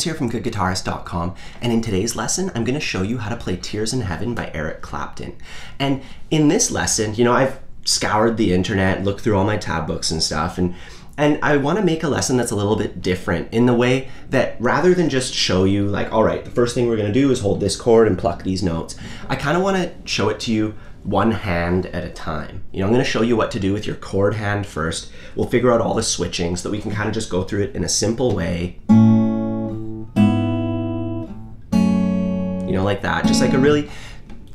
James here from GoodGuitarist.com, and in today's lesson I'm going to show you how to play Tears in Heaven by Eric Clapton. And in this lesson, you know, I've scoured the internet, looked through all my tab books and stuff, and I want to make a lesson that's a little bit different in the way that rather than just show you like, all right, the first thing we're going to do is hold this chord and pluck these notes, I kind of want to show it to you one hand at a time. You know, I'm going to show you what to do with your chord hand first. We'll figure out all the switching so that we can kind of just go through it in a simple way. You know, like that, just like a really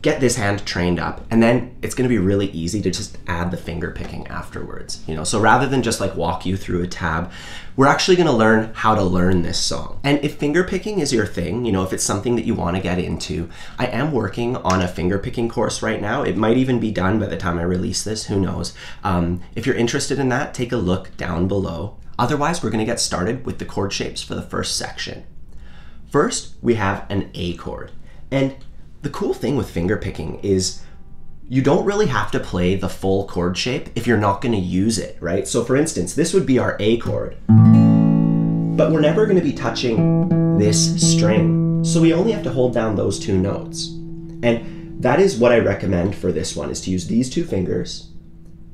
get this hand trained up, and then it's going to be really easy to just add the finger picking afterwards. You know, so rather than just like walk you through a tab, we're actually going to learn how to learn this song. And if finger picking is your thing, you know, if it's something that you want to get into, I am working on a finger picking course right now. It might even be done by the time I release this, who knows. If you're interested in that, take a look down below. Otherwise, we're going to get started with the chord shapes for the first section. First, we have an A chord. And the cool thing with finger picking is you don't really have to play the full chord shape if you're not going to use it, right? So for instance, this would be our A chord, but we're never going to be touching this string. So we only have to hold down those two notes. And that is what I recommend for this one, is to use these two fingers,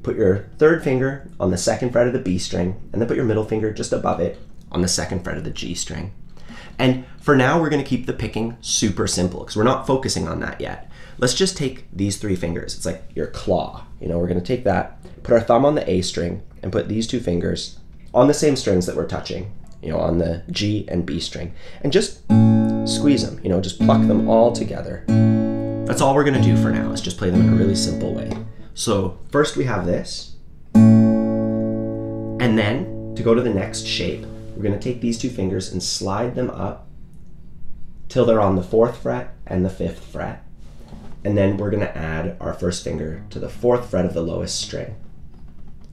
put your third finger on the second fret of the B string, and then put your middle finger just above it on the second fret of the G string. And for now, we're going to keep the picking super simple because we're not focusing on that yet. Let's just take these three fingers. It's like your claw. You know, we're going to take that, put our thumb on the A string, and put these two fingers on the same strings that we're touching, you know, on the G and B string, and just squeeze them, you know, just pluck them all together. That's all we're going to do for now, is just play them in a really simple way. So first we have this, and then to go to the next shape, we're going to take these two fingers and slide them up till they're on the 4th fret and the 5th fret. And then we're going to add our first finger to the 4th fret of the lowest string.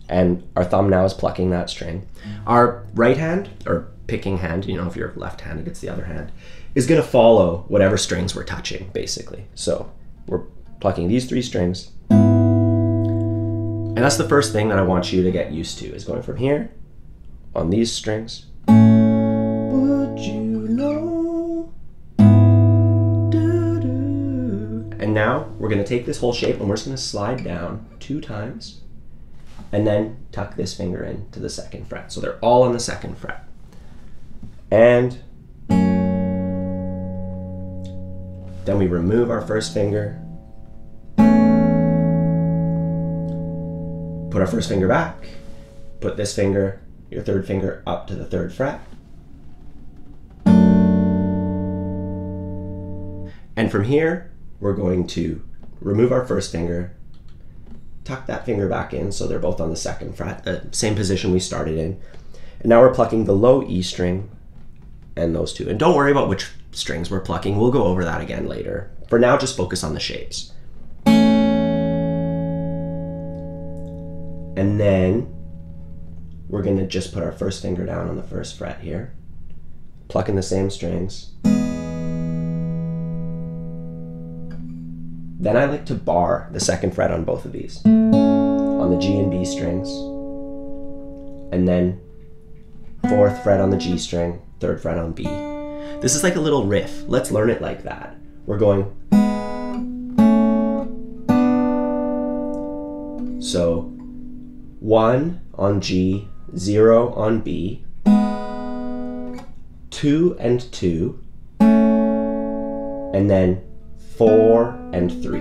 And our thumb now is plucking that string. Our right hand, or picking hand, you know, if you're left-handed, it's the other hand, is going to follow whatever strings we're touching, basically. So we're plucking these three strings. And that's the first thing that I want you to get used to, is going from here on these strings. Would you know? Doo doo. And now we're going to take this whole shape and we're just going to slide down two times and then tuck this finger in to the 2nd fret. So they're all on the 2nd fret. And then we remove our first finger, put our first finger back, put this finger, your third finger, up to the 3rd fret. And from here, we're going to remove our first finger, tuck that finger back in so they're both on the 2nd fret, same position we started in. And now we're plucking the low E string and those two. And don't worry about which strings we're plucking. We'll go over that again later. For now, just focus on the shapes. And then we're going to just put our first finger down on the 1st fret here, plucking the same strings. Then I like to bar the 2nd fret on both of these, on the G and B strings, and then 4th fret on the G string, 3rd fret on B. This is like a little riff. Let's learn it like that. We're going. So 1 on G, 0 on B, 2 and 2, and then 4 and 3.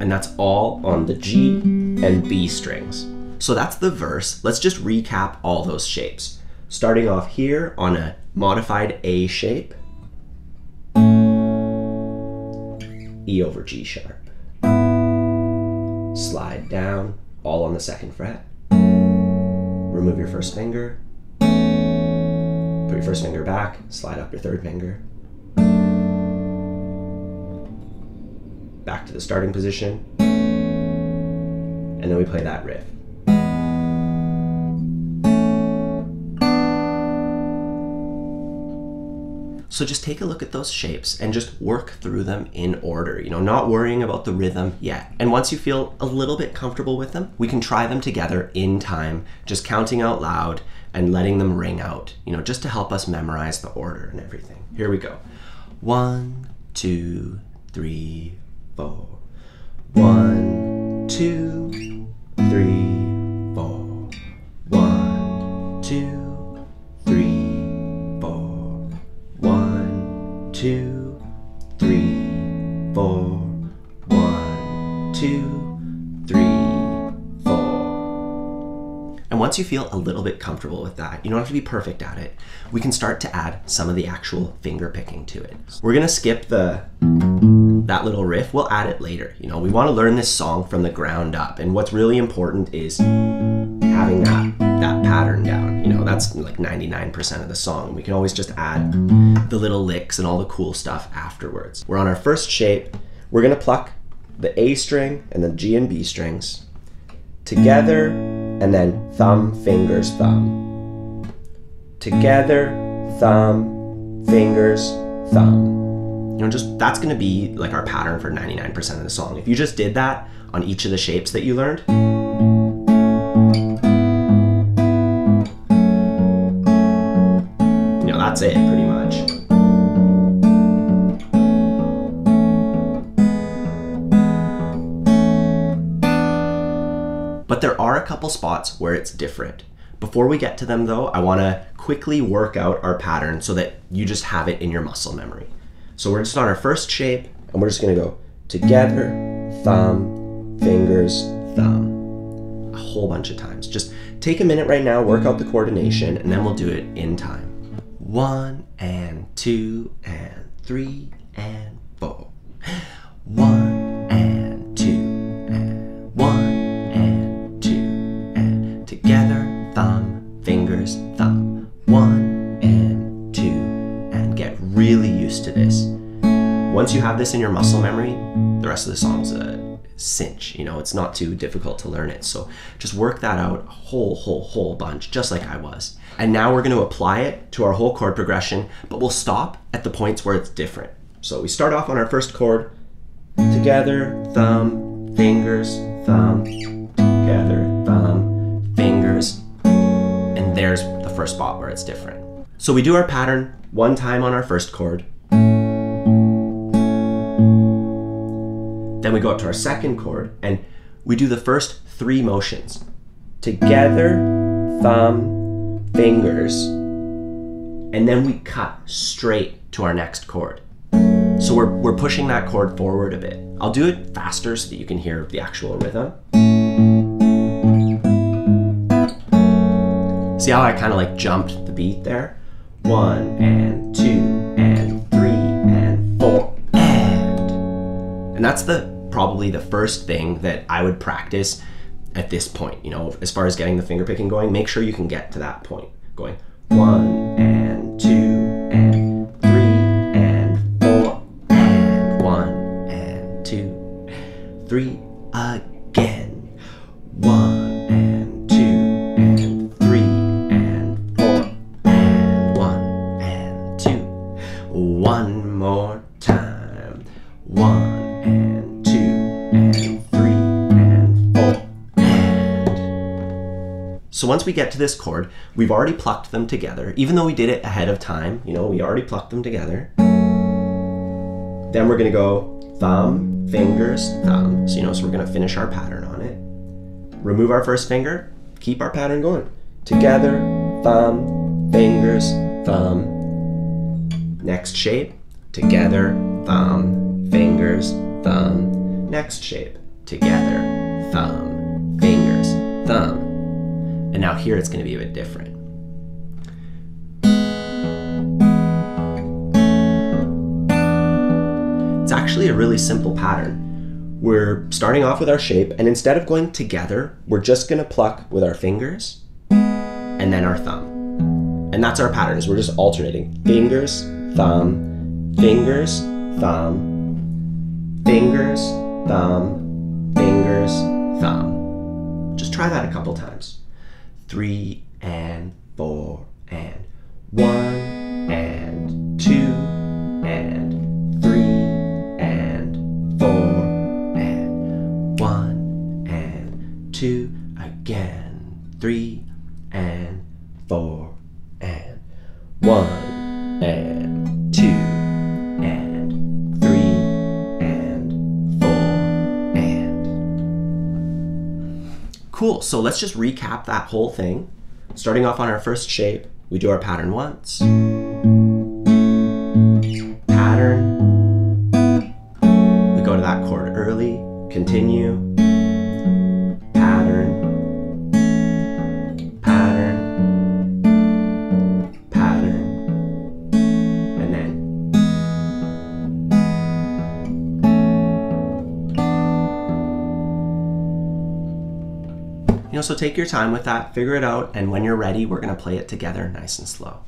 And that's all on the G and B strings. So that's the verse. Let's just recap all those shapes. Starting off here on a modified A shape, E over G sharp. Slide down, all on the 2nd fret. Remove your first finger. Put your first finger back, slide up your 3rd finger. Back to the starting position. And then we play that riff. So just take a look at those shapes and just work through them in order, not worrying about the rhythm yet. And once you feel a little bit comfortable with them, we can try them together in time, just counting out loud and letting them ring out, just to help us memorize the order and everything. Here we go. 1, 2, 3, 4. 1, 2, 3, 4. 1, 2, 3, 4. 1, 2, 3, 4. 1, 2, 3, 4. And once you feel a little bit comfortable with that, you don't have to be perfect at it, we can start to add some of the actual finger picking to it. We're gonna skip that little riff, we'll add it later. We want to learn this song from the ground up, and what's really important is having that pattern down. That's like 99% of the song. We can always just add the little licks and all the cool stuff afterwards. We're on our first shape. We're gonna pluck the A string and the G and B strings together, and then thumb, fingers, thumb. Together, thumb, fingers, thumb. That's gonna be like our pattern for 99% of the song. If you just did that on each of the shapes that you learned, that's it pretty much. But there are a couple spots where it's different. Before we get to them though, I wanna quickly work out our pattern so that you just have it in your muscle memory. So we're just on our first shape, and we're just gonna go together, thumb, fingers, thumb, a whole bunch of times. Just take a minute right now, work out the coordination, and then we'll do it in time. 1, 2, 3, 4. 1, 2, 1, 2, together, thumb, fingers, thumb. 1, 2, get really used to this. Once you have this in your muscle memory, the rest of the song's a cinch. It's not too difficult to learn it. So just work that out a whole bunch, just like I was. And now we're going to apply it to our whole chord progression, but we'll stop at the points where it's different. So we start off on our first chord, together, thumb, fingers, thumb, together, thumb, fingers, and there's the first spot where it's different. So we do our pattern one time on our first chord. Then we go up to our second chord and we do the first three motions. Together, thumb, fingers, and then we cut straight to our next chord. So we're pushing that chord forward a bit. I'll do it faster so that you can hear the actual rhythm. See how I kind of like jumped the beat there? 1, 2, 3, 4. And that's probably the first thing that I would practice at this point, as far as getting the finger picking going. Make sure you can get to that point going 1, 2, 3, 4, 1, 2, 3 again. 1, 2, 3, 4, 1, 2. One more time. 1, 2, 3, 4. And. So once we get to this chord, we've already plucked them together. Even though we did it ahead of time, we already plucked them together. Then we're gonna go thumb, fingers, thumb. So we're gonna finish our pattern on it. Remove our first finger, keep our pattern going. Together, thumb, fingers, thumb. Next shape, together, thumb, fingers, thumb. Next shape, together, thumb, fingers, thumb. And now here it's going to be a bit different. It's actually a really simple pattern. We're starting off with our shape, and instead of going together, we're just going to pluck with our fingers and then our thumb. And that's our pattern, is we're just alternating fingers, thumb, fingers, thumb, fingers, thumb, fingers, thumb. Just try that a couple times. 3, 4, 1, 2. 1 and 2 and 3 and 4 and... Cool, so let's just recap that whole thing. Starting off on our first shape, we do our pattern once. Pattern. We go to that chord early, continue. Pattern. Pattern. Pattern. And then. You know, so take your time with that, figure it out, and when you're ready, we're gonna play it together nice and slow.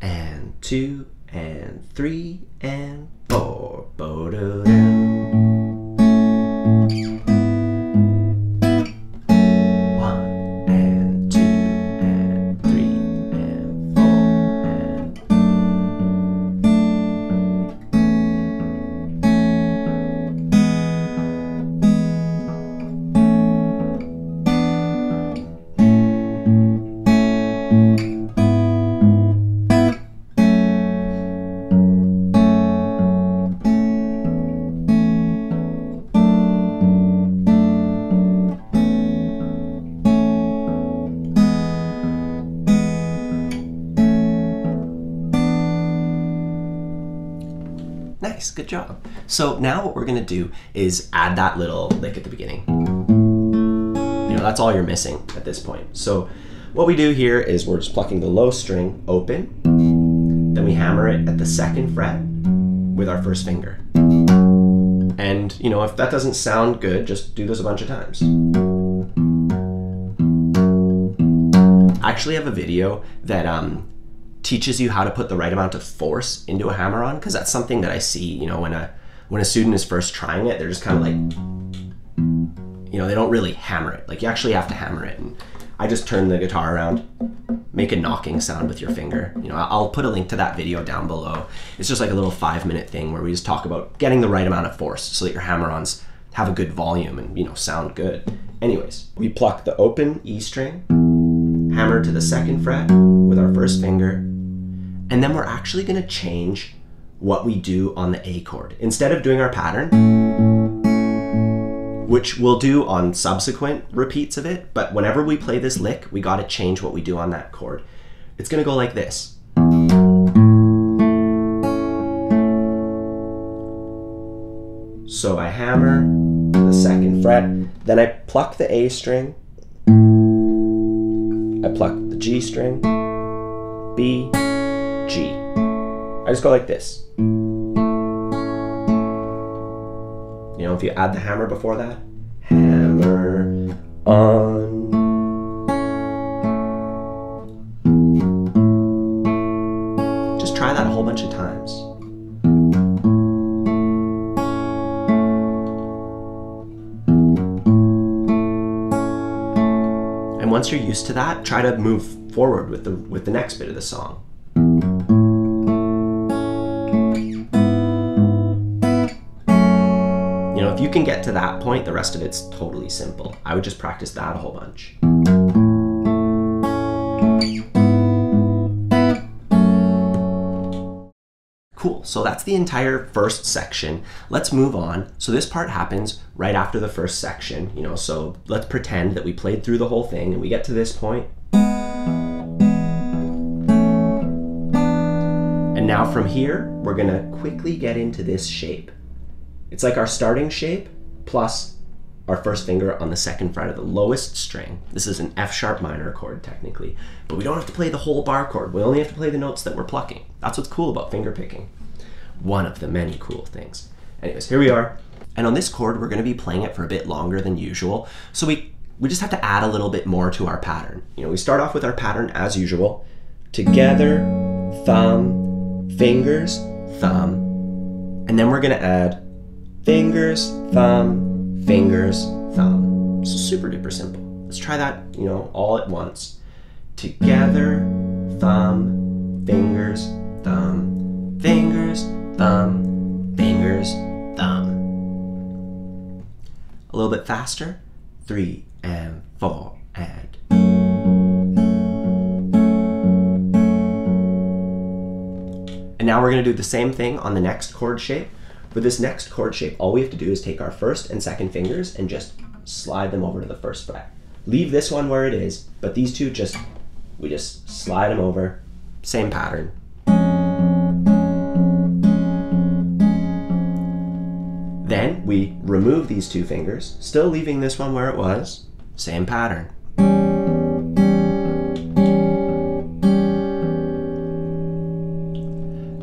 And 2, and 3, and 4. Bo-do-do. 1 and 2 and 3 and 4 and... Nice, good job. So now what we're gonna do is add that little lick at the beginning. You know, that's all you're missing at this point. So what we do here is we're just plucking the low string open, then we hammer it at the 2nd fret with our 1st finger. And you know, if that doesn't sound good, just do this a bunch of times. I actually have a video that teaches you how to put the right amount of force into a hammer-on, because that's something that I see, you know, when a student is first trying it, they're just kind of like, you know, they don't really hammer it. Like, you actually have to hammer it. And I just turn the guitar around, make a knocking sound with your finger. You know, I'll put a link to that video down below. It's just like a little 5-minute thing where we just talk about getting the right amount of force so that your hammer-ons have a good volume and, you know, sound good. Anyways, we pluck the open E string, hammer to the 2nd fret with our 1st finger, and then we're actually going to change what we do on the A chord. Instead of doing our pattern, which we'll do on subsequent repeats of it, but whenever we play this lick, we got to change what we do on that chord. It's going to go like this. So I hammer the 2nd fret, then I pluck the A string, I pluck the G string, B, G. I just go like this. You know, if you add the hammer before that, hammer on. Just try that a whole bunch of times. And once you're used to that, try to move forward with the next bit of the song. You know, if you can get to that point, the rest of it's totally simple. I would just practice that a whole bunch. Cool, so that's the entire first section. Let's move on. So this part happens right after the first section, you know, so let's pretend that we played through the whole thing and we get to this point. And now from here, we're gonna quickly get into this shape. It's like our starting shape plus our 1st finger on the 2nd fret of the lowest string. This is an F sharp minor chord technically, but we don't have to play the whole bar chord. We only have to play the notes that we're plucking. That's what's cool about finger picking. One of the many cool things. Anyways, here we are. And on this chord, we're gonna be playing it for a bit longer than usual. So we just have to add a little bit more to our pattern. You know, we start off with our pattern as usual. Together, thumb, fingers, thumb, and then we're gonna add fingers, thumb, fingers, thumb. So super duper simple. Let's try that, you know, all at once. Together, thumb, fingers, thumb, fingers, thumb, fingers, thumb. A little bit faster. 3 and 4 and. And now we're going to do the same thing on the next chord shape. For this next chord shape, all we have to do is take our first and second fingers and just slide them over to the first fret. Leave this one where it is, but these two we just slide them over, same pattern. Then we remove these two fingers, still leaving this one where it was, same pattern.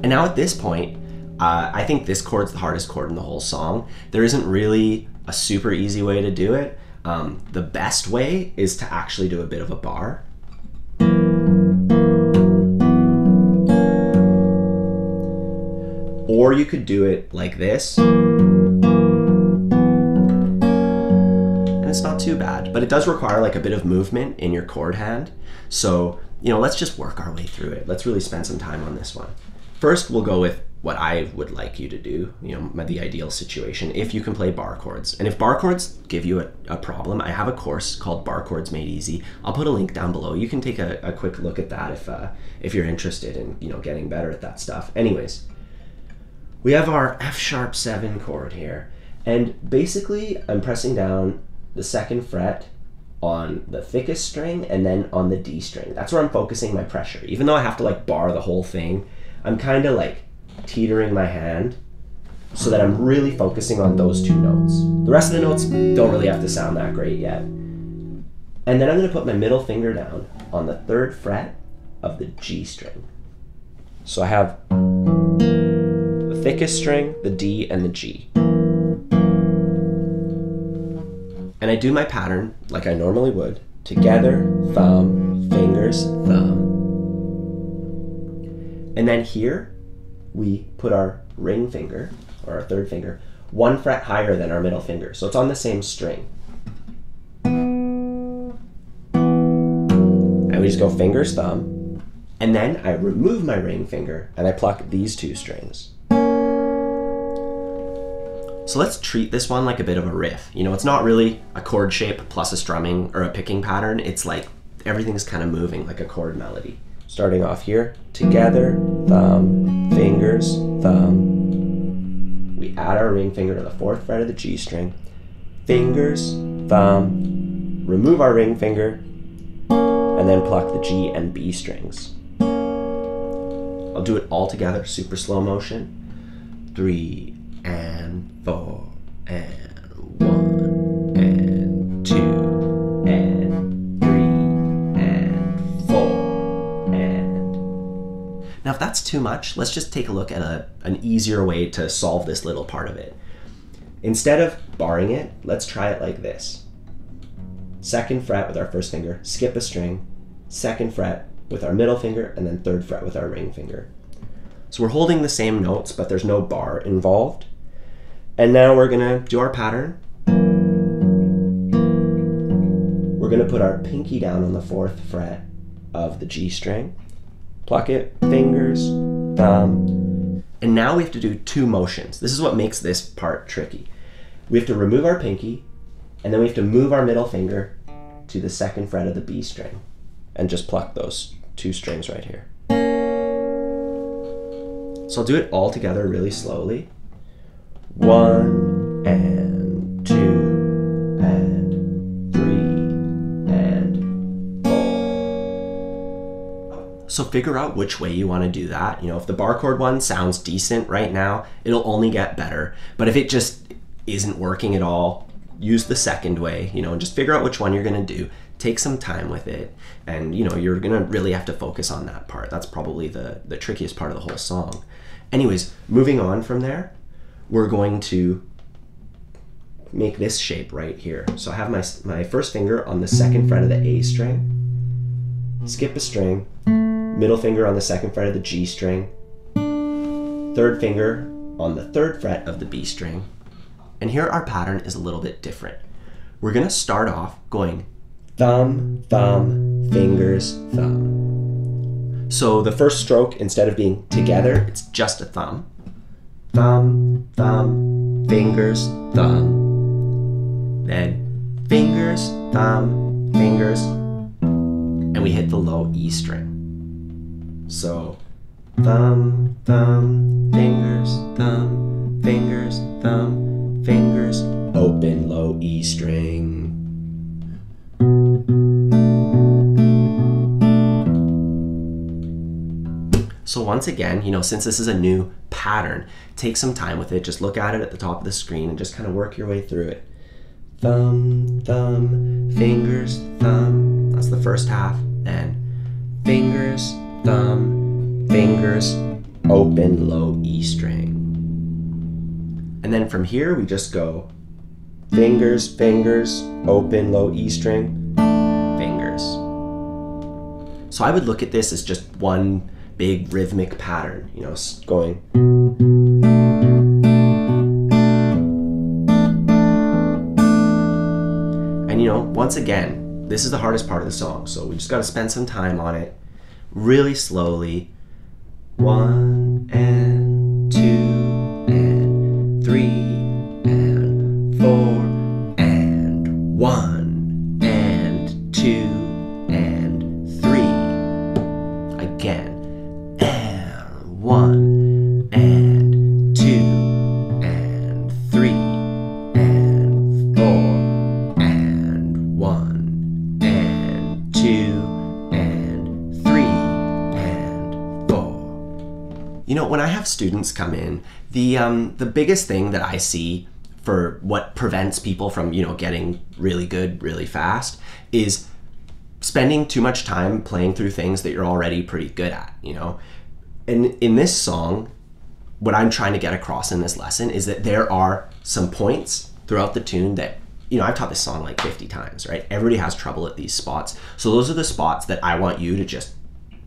And now at this point, I think this chord's the hardest chord in the whole song. There isn't really a super easy way to do it. The best way is to actually do a bit of a bar. Or you could do it like this. And it's not too bad, but it does require like a bit of movement in your chord hand. So, you know, let's just work our way through it. Let's really spend some time on this one. First, we'll go with what I would like you to do, you know, the ideal situation, if you can play bar chords. And if bar chords give you a problem, I have a course called Bar Chords Made Easy. I'll put a link down below. You can take a quick look at that if you're interested in, you know, getting better at that stuff. Anyways, we have our F♯7 chord here. And basically, I'm pressing down the second fret on the thickest string and then on the D string. That's where I'm focusing my pressure. Even though I have to like bar the whole thing, I'm kind of like teetering my hand so that I'm really focusing on those two notes. The rest of the notes don't really have to sound that great yet. And then I'm going to put my middle finger down on the third fret of the G string. So I have the thickest string, the D, and the G. And I do my pattern like I normally would. Together, thumb, fingers, thumb. And then here, we put our ring finger, or our third finger, one fret higher than our middle finger. So it's on the same string. And we just go fingers, thumb, and then I remove my ring finger and I pluck these two strings. So let's treat this one like a bit of a riff. You know, it's not really a chord shape plus a strumming or a picking pattern. It's like everything's kind of moving like a chord melody. Starting off here, together, thumb, fingers, thumb. We add our ring finger to the fourth fret of the G string. Fingers, thumb, remove our ring finger, and then pluck the G and B strings. I'll do it all together, super slow motion. 3 and 4 and 1 and 2 and 3 and 4. Now, if that's too much, let's just take a look at an easier way to solve this little part of it. Instead of barring it, let's try it like this. Second fret with our first finger, skip a string, second fret with our middle finger, and then third fret with our ring finger. So we're holding the same notes, but there's no bar involved. And now we're gonna do our pattern. We're gonna put our pinky down on the fourth fret of the G string. Pluck it, fingers, thumb. And now we have to do two motions. This is what makes this part tricky. We have to remove our pinky, and then we have to move our middle finger to the second fret of the B string, and just pluck those two strings right here. So I'll do it all together really slowly. 1 and 2 and 3 and 4. So figure out which way you want to do that. You know, if the bar chord one sounds decent right now, it'll only get better. But if it just isn't working at all, use the second way, you know, and just figure out which one you're going to do. Take some time with it. And, you know, you're going to really have to focus on that part. That's probably the trickiest part of the whole song. Anyways, moving on from there, we're going to make this shape right here. So I have my first finger on the second fret of the A string, skip a string, middle finger on the second fret of the G string, third finger on the third fret of the B string. And here our pattern is a little bit different. We're gonna start off going thumb, thumb, fingers, thumb. So the first stroke, instead of being together, it's just a thumb. Thumb, thumb, fingers, thumb. Then fingers, thumb, fingers, and we hit the low E string. So thumb, thumb, fingers, thumb, fingers, thumb, fingers, open low E string. So once again, you know, since this is a new pattern, take some time with it. Just look at it at the top of the screen and just kind of work your way through it. Thumb, thumb, fingers, thumb. That's the first half. Then fingers, thumb, fingers, open low E string. And then from here, we just go fingers, fingers, open low E string, fingers. So I would look at this as just one big rhythmic pattern, you know, going. And you know, once again, this is the hardest part of the song, so we just got to spend some time on it really slowly. 1 and 2 and 3 and 4 and 1 and 2 and 3 again, and 1 and 2 and 3 and 4. You know, when I have students come in, the biggest thing that I see for what prevents people from, you know, getting really good really fast is spending too much time playing through things that you're already pretty good at, you know. And in this song, what I'm trying to get across in this lesson is that there are some points throughout the tune that, you know, I've taught this song like 50 times, right? Everybody has trouble at these spots. So those are the spots that I want you to just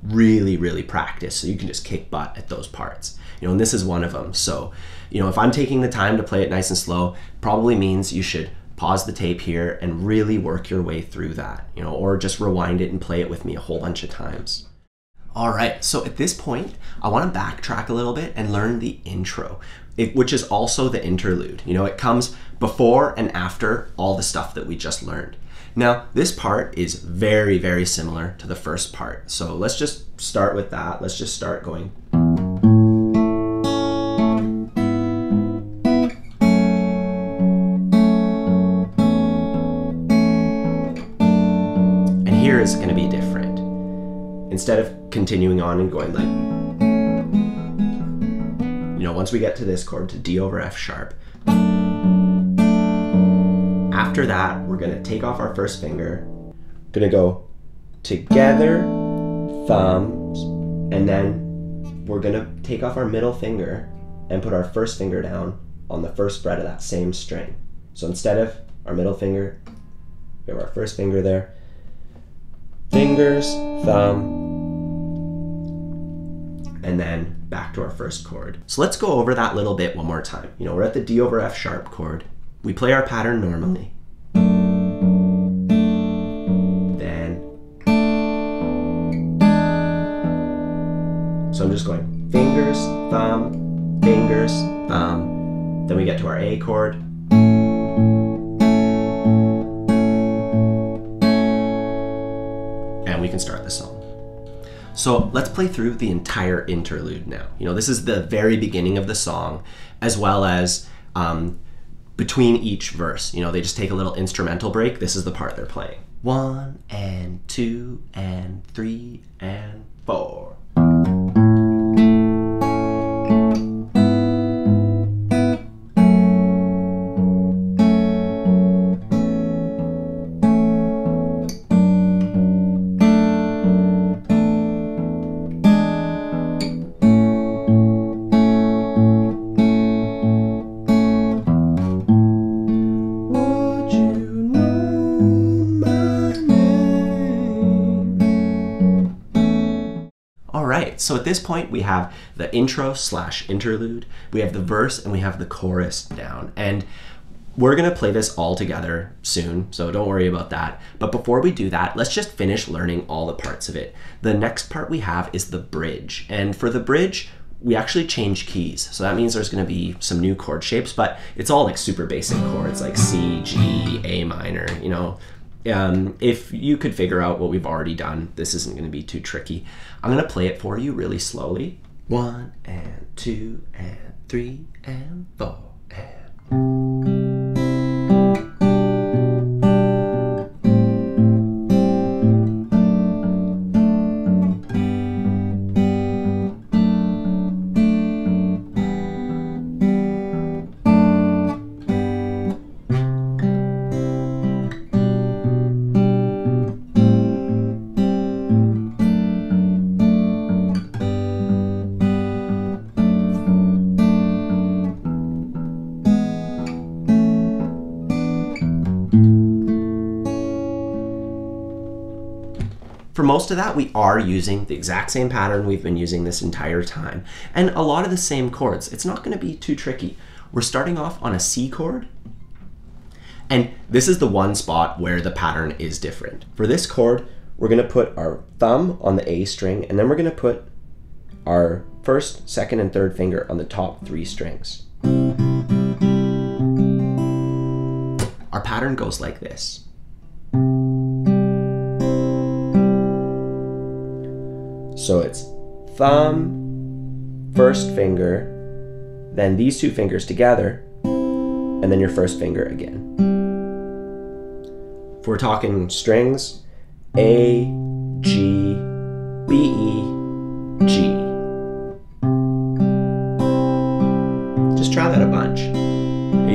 really, really practice so you can just kick butt at those parts, you know, and this is one of them. So, you know, if I'm taking the time to play it nice and slow, probably means you should pause the tape here and really work your way through that, you know, or just rewind it and play it with me a whole bunch of times. All right, so at this point, I want to backtrack a little bit and learn the intro, which is also the interlude. You know, it comes before and after all the stuff that we just learned. Now, this part is very, very similar to the first part. So let's just start with that. Let's just start going. And here is going to be different. Instead of continuing on and going like, you know, once we get to this chord, to D over F sharp, after that, we're gonna take off our first finger, gonna go together, thumbs, and then we're gonna take off our middle finger and put our first finger down on the first fret of that same string. So instead of our middle finger, we have our first finger there, fingers, thumb, and then back to our first chord. So let's go over that little bit one more time. You know, we're at the D over F sharp chord. We play our pattern normally. Then. So I'm just going fingers, thumb, fingers, thumb. Then we get to our A chord. And we can start the song. So let's play through the entire interlude now. You know, this is the very beginning of the song, as well as between each verse, you know, they just take a little instrumental break. This is the part they're playing. 1 and 2 and 3 and 4. So at this point, we have the intro slash interlude, we have the verse, and we have the chorus down. And we're gonna play this all together soon, so don't worry about that. But before we do that, let's just finish learning all the parts of it. The next part we have is the bridge. And for the bridge, we actually change keys. So that means there's gonna be some new chord shapes, but it's all like super basic chords, like C, G, A minor, you know. If you could figure out what we've already done, this isn't going to be too tricky. I'm going to play it for you really slowly, 1 and 2 and 3 and 4 and... For most of that, we are using the exact same pattern we've been using this entire time, and a lot of the same chords. It's not going to be too tricky. We're starting off on a C chord, and this is the one spot where the pattern is different. For this chord, we're going to put our thumb on the A string, and then we're going to put our first, second, and third finger on the top three strings. Our pattern goes like this. So it's thumb, first finger, then these two fingers together, and then your first finger again. If we're talking strings, A, G, B, G. Just try that a bunch. You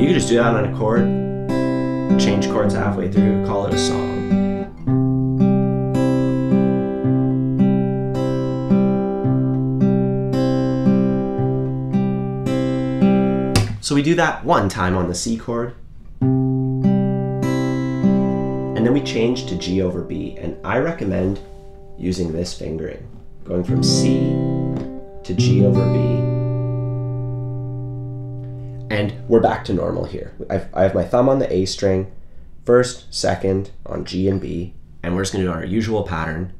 can just do that on a chord, change chords halfway through, call it a song. So we do that one time on the C chord, and then we change to G over B, and I recommend using this fingering, going from C to G over B, and we're back to normal here. I have my thumb on the A string, first, second on G and B, and we're just going to do our usual pattern.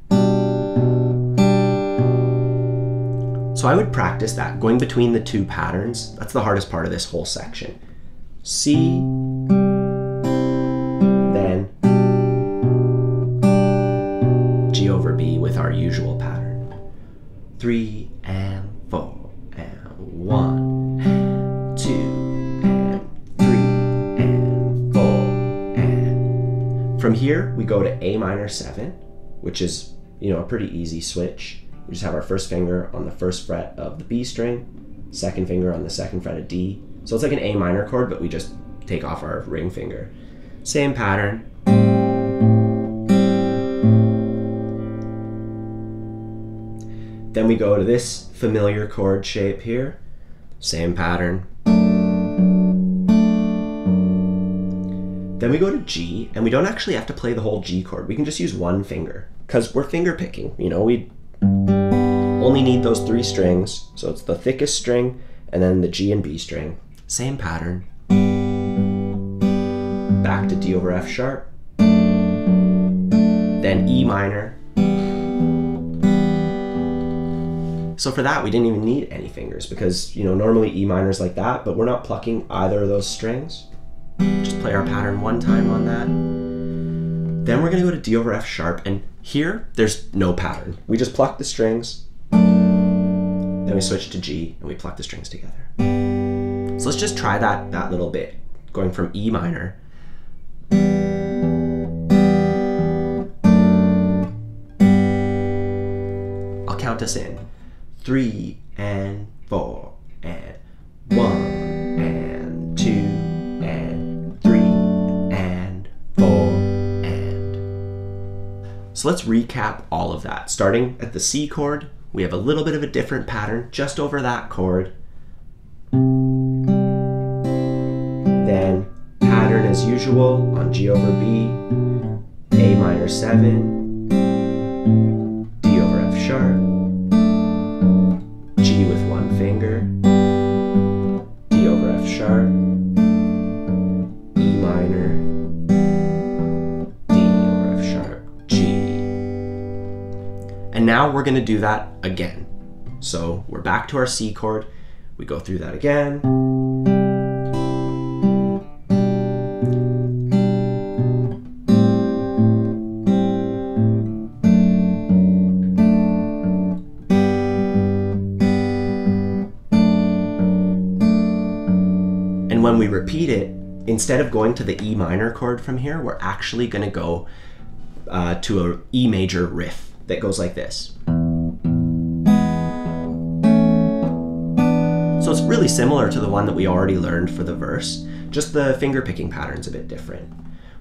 So I would practice that, going between the two patterns. That's the hardest part of this whole section. C, then G over B with our usual pattern. 3 and 4 and 1 and 2 and 3 and 4 and... From here, we go to A minor 7, which is, a pretty easy switch. We just have our first finger on the first fret of the B string, second finger on the second fret of D. So it's like an A minor chord, but we just take off our ring finger. Same pattern. Then we go to this familiar chord shape here. Same pattern. Then we go to G, and we don't actually have to play the whole G chord. We can just use one finger, because we're finger picking, we only need those three strings, so it's the thickest string and then the G and B string. Same pattern. Back to D over F sharp, then E minor. So for that, we didn't even need any fingers because, normally E minor's like that, but we're not plucking either of those strings. Just play our pattern one time on that. Then we're going to go to D over F sharp, and here, there's no pattern. We just pluck the strings, then we switch to G, and we pluck the strings together. So let's just try that little bit, going from E minor. I'll count us in. 3 and 4 and 1 and 2 and 3 and 4. So let's recap all of that. Starting at the C chord, we have a little bit of a different pattern just over that chord. Then pattern as usual on G over B, A minor 7, D over F sharp, G with one finger, D over F sharp, E minor, and now we're going to do that again. So we're back to our C chord. We go through that again. And when we repeat it, instead of going to the E minor chord from here, we're actually going to go to an E major riff that goes like this. So it's really similar to the one that we already learned for the verse, just the finger picking pattern's a bit different.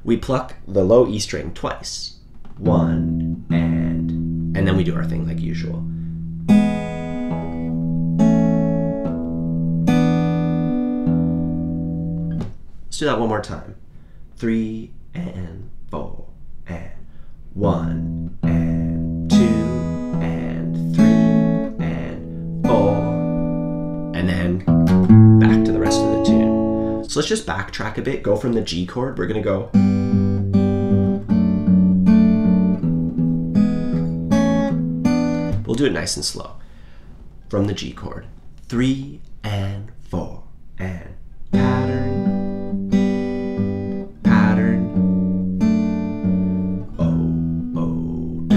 We pluck the low E string twice. One, and then we do our thing like usual. Let's do that one more time. Three, and four, and one, and two, and three, and four, and then back to the rest of the tune. So let's just backtrack a bit, go from the G chord, we're gonna go do it nice and slow. From the G chord. Three and four and pattern, pattern, oh, oh, duh.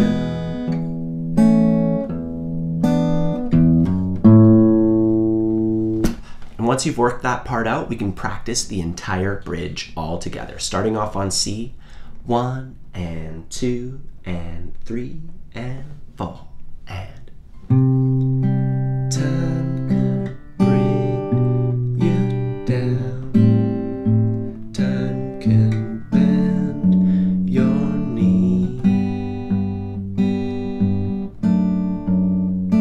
And once you've worked that part out, we can practice the entire bridge all together. Starting off on C, one and two and three and four. And time can bring you down, time can bend your knee. Time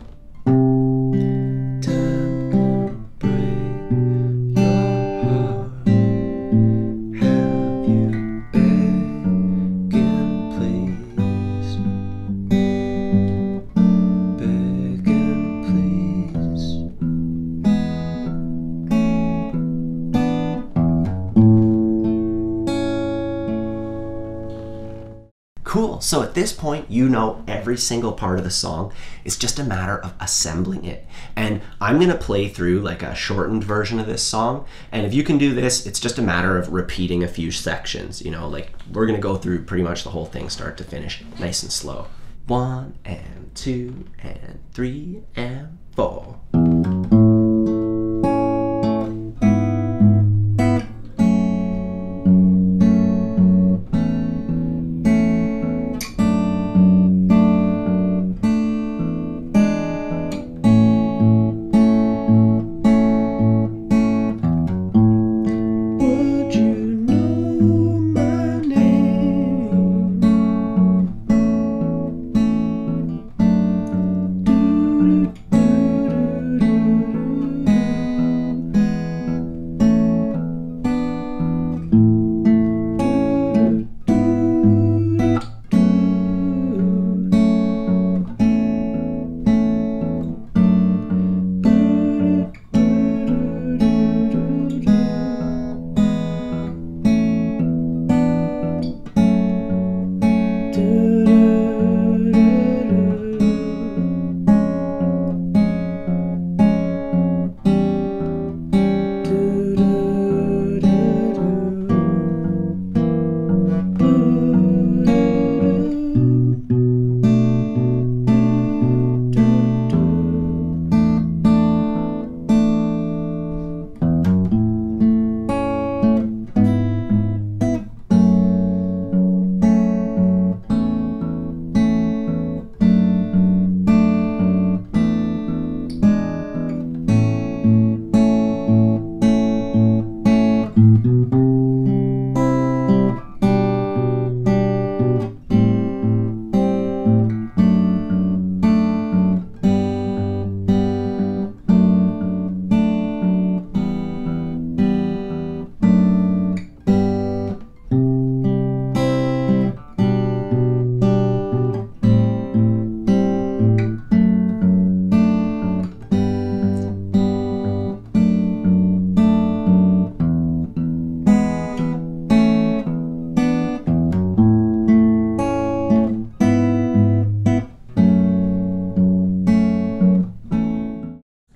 can break your heart. Cool, so at this point, you know every single part of the song. It's just a matter of assembling it. And I'm gonna play through like a shortened version of this song. And if you can do this, it's just a matter of repeating a few sections. You know, like we're gonna go through pretty much the whole thing start to finish, nice and slow. One and two and three and four.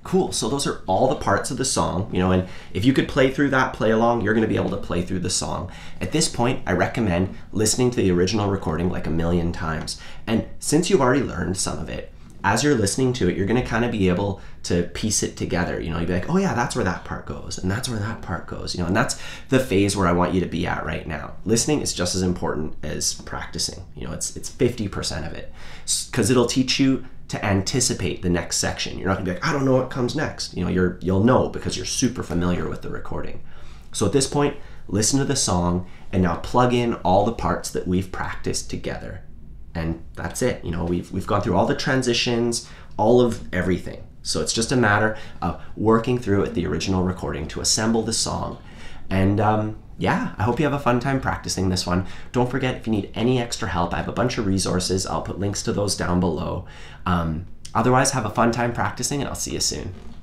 Cool, so those are all the parts of the song, you know, and if you could play through that play along, you're gonna be able to play through the song. At this point, I recommend listening to the original recording like a million times. And since you've already learned some of it, as you're listening to it, you're going to kind of be able to piece it together. You know, you'll be like, oh yeah, that's where that part goes, and that's where that part goes, you know, and that's the phase where I want you to be at right now. Listening is just as important as practicing. You know, it's 50% of it, because it'll teach you to anticipate the next section. You're not gonna be like, I don't know what comes next. You know, you'll know because you're super familiar with the recording. So at this point, listen to the song and now plug in all the parts that we've practiced together. And that's it. You know, we've gone through all the transitions, all of everything. So it's just a matter of working through at the original recording to assemble the song. And yeah, I hope you have a fun time practicing this one. Don't forget, if you need any extra help, I have a bunch of resources. I'll put links to those down below. Otherwise, have a fun time practicing, and I'll see you soon.